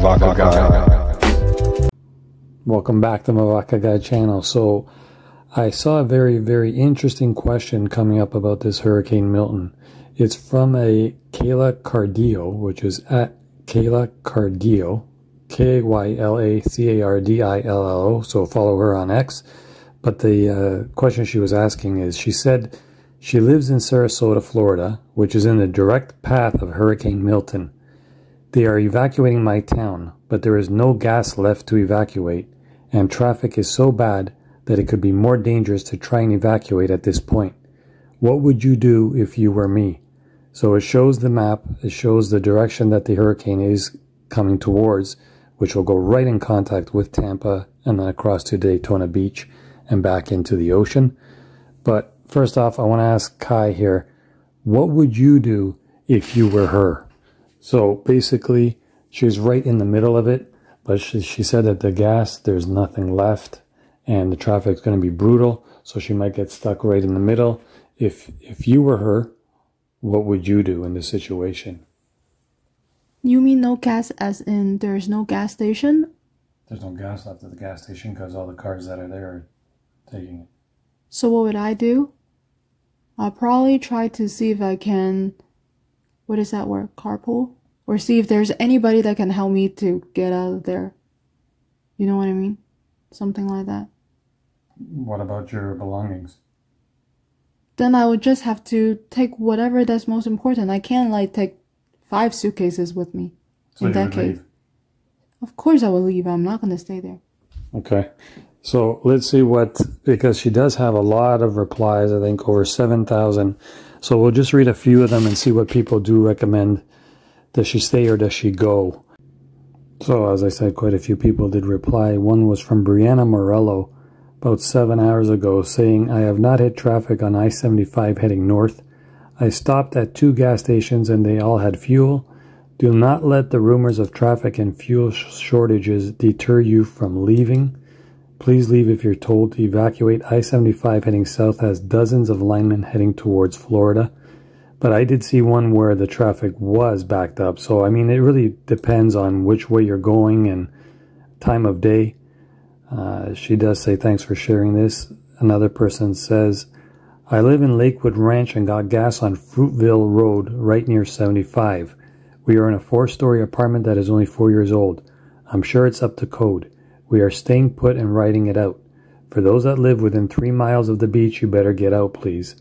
Mavaka Guy. Welcome back to Mavaka Guy channel. So I saw a very interesting question coming up about this Hurricane Milton. It's from a Kayla Cardillo, which is at Kayla Cardillo, K-Y-L-A-C-A-R-D-I-L-L-O, so follow her on X. But the question she was asking is, she said she lives in Sarasota, Florida, which is in the direct path of Hurricane Milton. They are evacuating my town, but there is no gas left to evacuate, and traffic is so bad that it could be more dangerous to try and evacuate at this point. What would you do if you were me? So it shows the map, it shows the direction that the hurricane is coming towards, which will go right in contact with Tampa and then across to Daytona Beach and back into the ocean. But first off, I want to ask Kai here, what would you do if you were her? So basically, she's right in the middle of it, but she said that the gas, there's nothing left, and the traffic's going to be brutal, so she might get stuck right in the middle. If you were her, what would you do in this situation? You mean no gas as in there's no gas station? There's no gas left at the gas station because all the cars that are there are taking it. So what would I do? I'll probably try to see if I can, what is that word, carpool? Or see if there's anybody that can help me to get out of there. You know what I mean? Something like that. What about your belongings? Then I would just have to take whatever that's most important. I can't, like, take 5 suitcases with me. So in that case, of course I will leave. I'm not going to stay there. Okay. So let's see what, because she does have a lot of replies, I think over 7,000. So we'll just read a few of them and see what people do recommend. Does she stay or does she go? So as I said, quite a few people did reply. One was from Brianna Morello about 7 hours ago saying, I have not hit traffic on I-75 heading north. I stopped at 2 gas stations and they all had fuel. Do not let the rumors of traffic and fuel shortages deter you from leaving. Please leave if you're told to evacuate. I-75 heading south has dozens of linemen heading towards Florida. But I did see one where the traffic was backed up. So, I mean, it really depends on which way you're going and time of day. She does say, thanks for sharing this. Another person says, I live in Lakewood Ranch and got gas on Fruitville Road right near 75. We are in a 4-story apartment that is only 4 years old. I'm sure it's up to code. We are staying put and riding it out. For those that live within 3 miles of the beach, you better get out, please.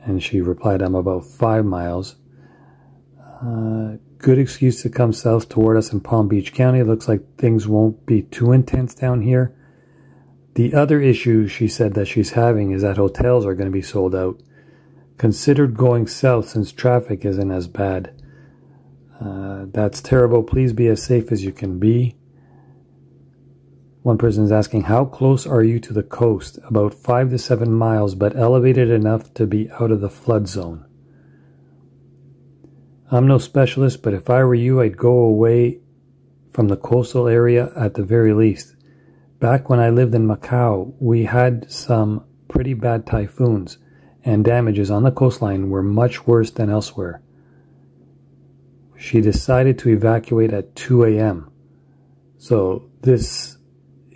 And she replied, I'm about 5 miles. Good excuse to come south toward us in Palm Beach County. Looks like things won't be too intense down here. The other issue she said that she's having is that hotels are going to be sold out. Considered going south since traffic isn't as bad. That's terrible. Please be as safe as you can be. One person is asking, how close are you to the coast? About 5 to 7 miles, but elevated enough to be out of the flood zone. I'm no specialist, but if I were you, I'd go away from the coastal area at the very least. Back when I lived in Macau, we had some pretty bad typhoons, and damages on the coastline were much worse than elsewhere. She decided to evacuate at 2 a.m. So this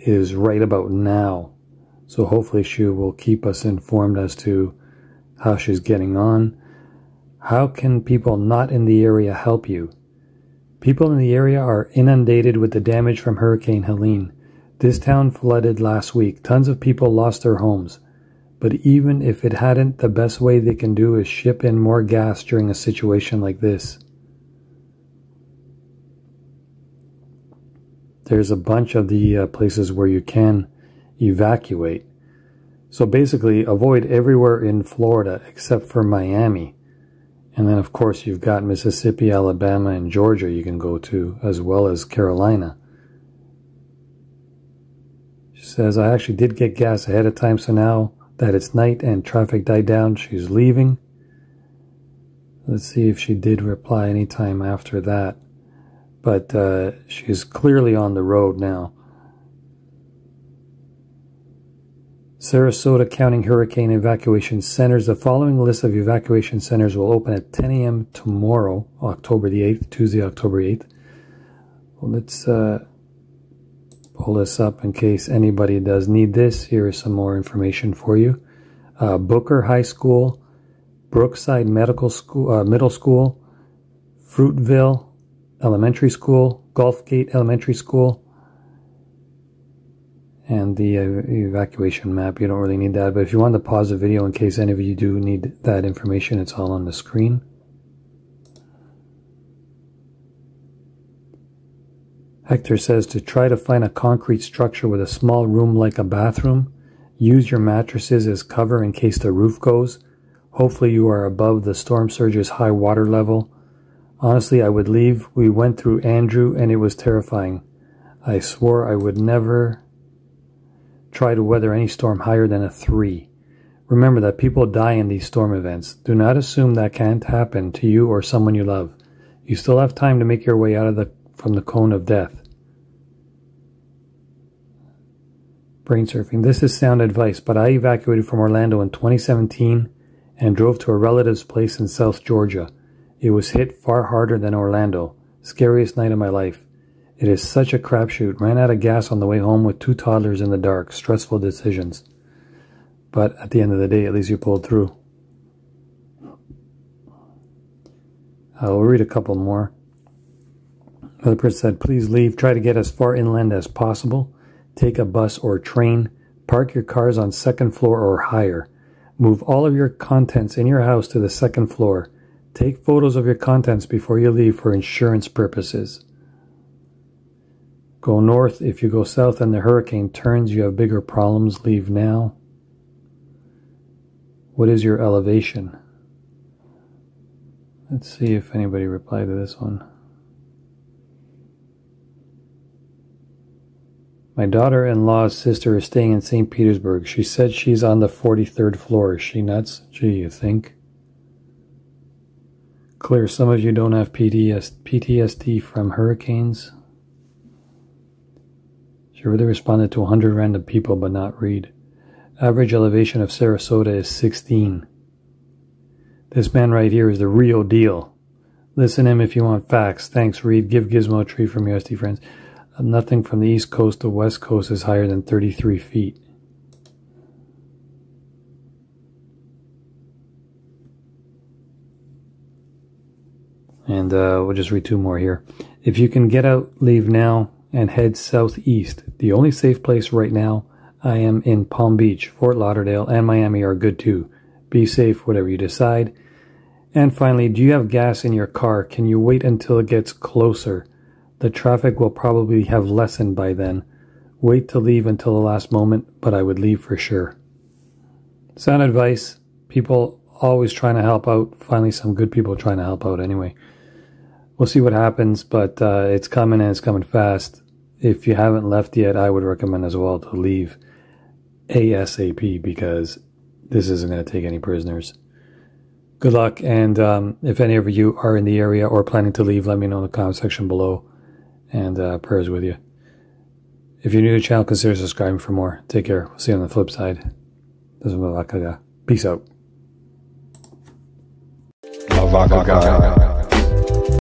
is right about now, so hopefully she will keep us informed as to how she's getting on. How can people not in the area help you? People in the area are inundated with the damage from Hurricane Helene. This town flooded last week. Tons of people lost their homes. But even if it hadn't, the best way they can do is ship in more gas during a situation like this. There's a bunch of the places where you can evacuate. So basically, avoid everywhere in Florida except for Miami. And then, of course, you've got Mississippi, Alabama, and Georgia you can go to, as well as Carolina. She says, I actually did get gas ahead of time, so now that it's night and traffic died down, she's leaving. Let's see if she did reply any time after that. But she's clearly on the road now. Sarasota County Hurricane Evacuation Centers. The following list of evacuation centers will open at 10 a.m. tomorrow, October the 8th, Tuesday, October 8th. Well, let's pull this up in case anybody does need this. Here is some more information for you. Booker High School, Brookside Medical School, Middle School, Fruitville Elementary School, Gulfgate Elementary School, and the evacuation map. You don't really need that, but if you want to pause the video in case any of you do need that information, it's all on the screen. Hector says to try to find a concrete structure with a small room like a bathroom. Use your mattresses as cover in case the roof goes. Hopefully you are above the storm surge's high water level. Honestly, I would leave. We went through Andrew and it was terrifying. I swore I would never try to weather any storm higher than a 3. Remember that people die in these storm events. Do not assume that can't happen to you or someone you love. You still have time to make your way out of from the cone of death. Brain surfing. This is sound advice, but I evacuated from Orlando in 2017 and drove to a relative's place in South Georgia. It was hit far harder than Orlando. Scariest night of my life. It is such a crapshoot. Ran out of gas on the way home with 2 toddlers in the dark. Stressful decisions. But at the end of the day, at least you pulled through. I'll read a couple more. Another person said, please leave. Try to get as far inland as possible. Take a bus or train. Park your cars on 2nd floor or higher. Move all of your contents in your house to the 2nd floor. Take photos of your contents before you leave for insurance purposes. Go north. If you go south and the hurricane turns, you have bigger problems. Leave now. What is your elevation? Let's see if anybody replied to this one. My daughter-in-law's sister is staying in St. Petersburg. She said she's on the 43rd floor. Is she nuts? Gee, you think? Clear, some of you don't have PTSD from hurricanes. She really responded to 100 random people, but not read. Average elevation of Sarasota is 16. This man right here is the real deal. Listen to him if you want facts. Thanks, Reed. Give Gizmo a treat from your SD friends. Nothing from the East Coast to West Coast is higher than 33 feet. And we'll just read 2 more here. If you can get out, leave now and head southeast. The only safe place right now I am in Palm Beach, Fort Lauderdale, and Miami are good too. Be safe, whatever you decide. And finally, do you have gas in your car? Can you wait until it gets closer? The traffic will probably have lessened by then. Wait to leave until the last moment, but I would leave for sure. Sound advice. People always trying to help out. Finally, some good people trying to help out anyway. We'll see what happens, but it's coming and it's coming fast. If you haven't left yet, I would recommend as well to leave ASAP because this isn't going to take any prisoners. Good luck, and if any of you are in the area or planning to leave, let me know in the comment section below. And prayers with you. If you're new to the channel, consider subscribing for more. Take care. We'll see you on the flip side. This is Mavaka. Peace out. Mavaka.